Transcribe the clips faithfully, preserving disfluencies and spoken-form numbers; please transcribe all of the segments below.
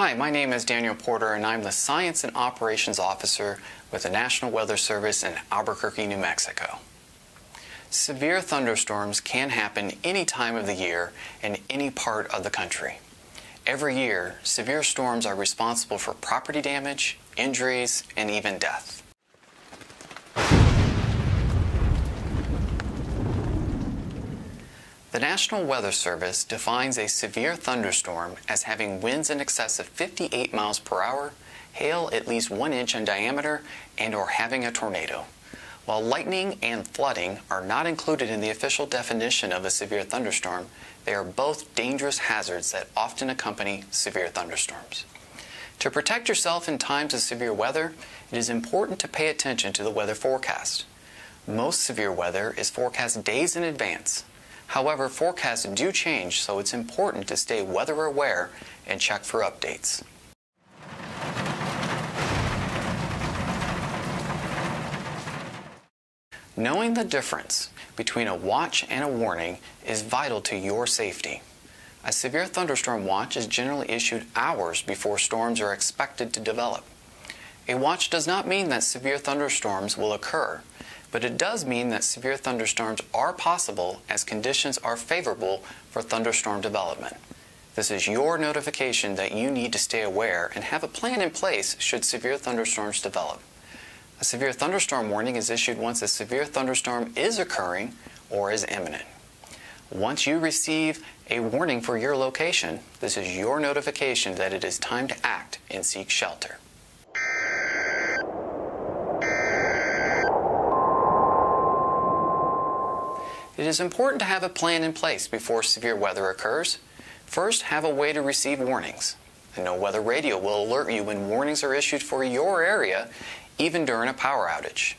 Hi, my name is Daniel Porter, and I'm the Science and Operations Officer with the National Weather Service in Albuquerque, New Mexico. Severe thunderstorms can happen any time of the year in any part of the country. Every year, severe storms are responsible for property damage, injuries, and even death. The National Weather Service defines a severe thunderstorm as having winds in excess of fifty-eight miles per hour, hail at least one inch in diameter, and or having a tornado. While lightning and flooding are not included in the official definition of a severe thunderstorm, they are both dangerous hazards that often accompany severe thunderstorms. To protect yourself in times of severe weather, it is important to pay attention to the weather forecast. Most severe weather is forecast days in advance. However, forecasts do change, so it's important to stay weather aware and check for updates. Knowing the difference between a watch and a warning is vital to your safety. A severe thunderstorm watch is generally issued hours before storms are expected to develop. A watch does not mean that severe thunderstorms will occur, but it does mean that severe thunderstorms are possible as conditions are favorable for thunderstorm development. This is your notification that you need to stay aware and have a plan in place should severe thunderstorms develop. A severe thunderstorm warning is issued once a severe thunderstorm is occurring or is imminent. Once you receive a warning for your location, this is your notification that it is time to act and seek shelter. It is important to have a plan in place before severe weather occurs. First, have a way to receive warnings. The NOAA Weather Radio will alert you when warnings are issued for your area, even during a power outage.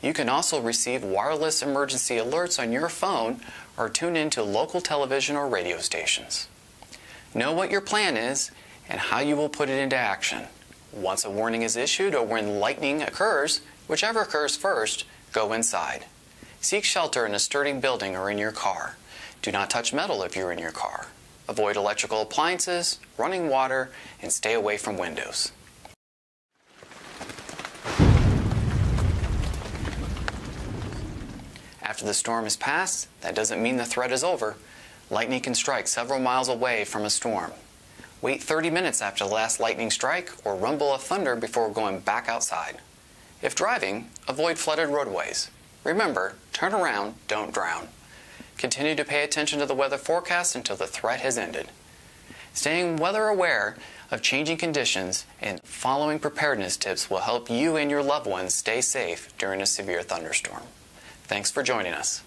You can also receive wireless emergency alerts on your phone or tune into local television or radio stations. Know what your plan is and how you will put it into action. Once a warning is issued or when lightning occurs, whichever occurs first, go inside. Seek shelter in a sturdy building or in your car. Do not touch metal if you're in your car. Avoid electrical appliances, running water, and stay away from windows. After the storm is passed, that doesn't mean the threat is over. Lightning can strike several miles away from a storm. Wait thirty minutes after the last lightning strike or rumble of thunder before going back outside. If driving, avoid flooded roadways. Remember, turn around, don't drown. Continue to pay attention to the weather forecast until the threat has ended. Staying weather aware of changing conditions and following preparedness tips will help you and your loved ones stay safe during a severe thunderstorm. Thanks for joining us.